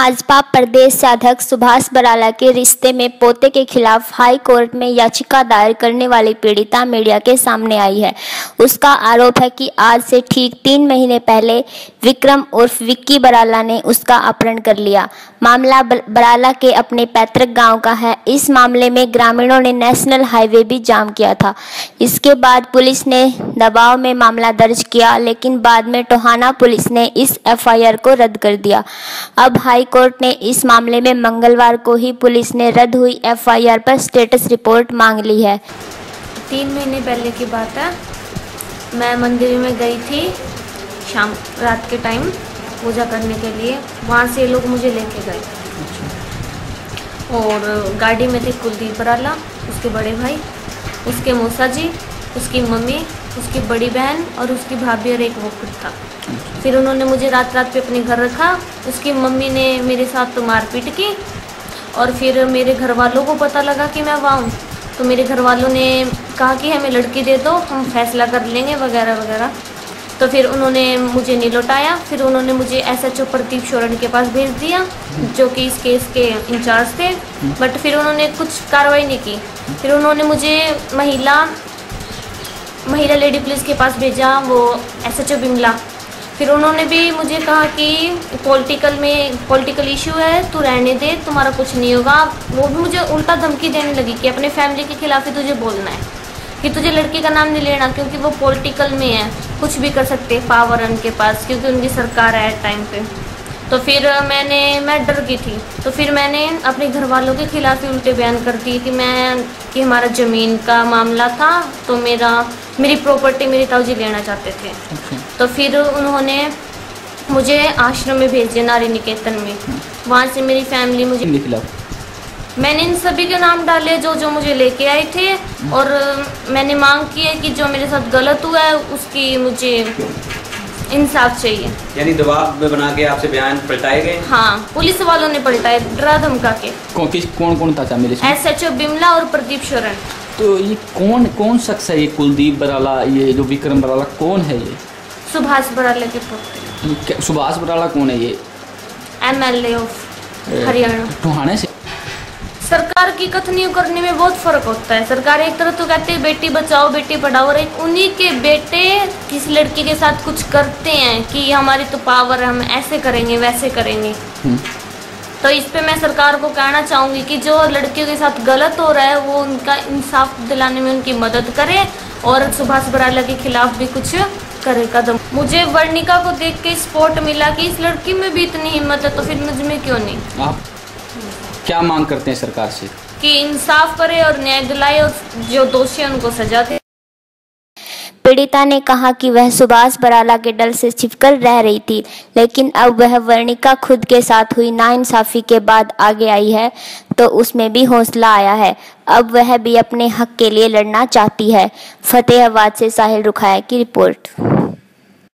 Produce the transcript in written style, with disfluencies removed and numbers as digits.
भाजपा प्रदेश अध्यक्ष सुभाष बराला के रिश्ते में पोते के खिलाफ हाई कोर्ट में याचिका दायर करने वाली पीड़िता मीडिया के सामने आई है। उसका आरोप है कि आज से ठीक 3 महीने पहले विक्रम उर्फ विक्की बराला ने उसका अपहरण कर लिया। मामला बराला के अपने पैतृक गांव का है। इस मामले में ग्रामीणों ने नेशनल हाईवे भी जाम किया था। इसके बाद पुलिस ने दबाव में मामला दर्ज किया, लेकिन बाद में टोहाना पुलिस ने इस एफआईआर को रद्द कर दिया। अब हाई कोर्ट ने इस मामले में मंगलवार को ही पुलिस ने रद्द हुई एफआईआर पर स्टेटस रिपोर्ट मांग ली है। 3 महीने पहले की बात है, मैं मंदिर में गई थी शाम रात के टाइम पूजा करने के लिए। वहाँ से लोग मुझे लेके गए और गाड़ी में थे कुलदीप बराला, उसके बड़े भाई, उसके मौसा जी, उसकी मम्मी, उसकी बड़ी बहन और उसकी भाभी और एक वक्त था। फिर उन्होंने मुझे रात पे अपने घर रखा। उसकी मम्मी ने मेरे साथ तो मारपीट की और फिर मेरे घर वालों को पता लगा कि मैं वहाँ हूँ, तो मेरे घर वालों ने कहा कि हमें लड़की दे दो, हम फैसला कर लेंगे वगैरह वगैरह। तो फिर उन्होंने मुझे नहीं लौटाया। फिर उन्होंने मुझे एसएचओ प्रतीक शोरन के पास भेज दिया, जो कि इस केस के इंचार्ज थे, बट फिर उन्होंने कुछ कार्रवाई नहीं की। फिर उन्होंने मुझे महिला लेडी पुलिस के पास भेजा, वो एसएचओ बिमला। फिर उन्होंने भी मुझे कहा कि पॉलिटिकल इशू है, तू रहने दे, तुम्हारा कुछ नहीं होगा। वो भी मुझे उल्टा धमकी देने लगी कि अपने फैमिली के खिलाफ ही तुझे बोलना है, कि तुझे लड़के का नाम नहीं लेना, क्योंकि वो पॉलिटिकल में है, कुछ भी कर सकते हैं, पावर उनके पास, क्योंकि उनकी सरकार है टाइम पे। तो फिर मैं डर गई थी। तो फिर मैंने अपने घर वालों के खिलाफ ही उल्टे बयान कर दिए कि हमारा ज़मीन का मामला था, तो मेरी प्रॉपर्टी मेरे ताऊजी लेना चाहते थे। तो फिर उन्होंने मुझे आश्रम में भेजे, नारी निकेतन में। वहाँ से मेरी फैमिली मुझे मैंने इन सभी के नाम डाले जो मुझे लेके आए थे, और मैंने मांग की है कि जो मेरे साथ गलत हुआ है उसकी मुझे इंसाफ चाहिए। यानी दबाव में बना के आपसे बयान पलटाए गए? हाँ, पुलिस वालों ने पलटाए, डरा धमका के। कौन था मेरे साथ? एसएचओ बिमला और प्रदीप शरण। तो ये कौन शख्स है? ये कुलदीप बराला, ये जो विक्रम बराला, कौन है ये? सुभाष बराला के पुत्र। सुभाष बराला कौन है? ये MLA ऑफ हरियाणा टोहाना से। सरकार की कथनियों करने में बहुत फर्क होता है। सरकार एक तरफ तो कहती है बेटी बचाओ बेटी पढ़ाओ, और एक उन्हीं के बेटे किसी लड़की के साथ कुछ करते हैं कि हमारी तो पावर है, हम ऐसे करेंगे वैसे करेंगे। तो इस पे मैं सरकार को कहना चाहूँगी कि जो लड़कियों के साथ गलत हो रहा है वो उनका इंसाफ दिलाने में उनकी मदद करे और सुभाष बराला के खिलाफ भी कुछ करे कदम। मुझे वर्णिका को देख के सपोर्ट मिला कि इस लड़की में भी इतनी हिम्मत है, तो फिर मुझ में क्यों नहीं। आप क्या मांग करते हैं सरकार से? कि इंसाफ करे और न्याय दिलाए और जो दोषी हैं उनको सजा दे। पीड़िता ने कहा कि वह सुभाष बराला के डर से छिपकर रह रही थी, लेकिन अब वह वर्णिका खुद के साथ हुई नाइंसाफी के बाद आगे आई है, तो उसमें भी हौसला आया है। अब वह भी अपने हक के लिए लड़ना चाहती है। फ़तेहाबाद से साहिल रुखाय की रिपोर्ट।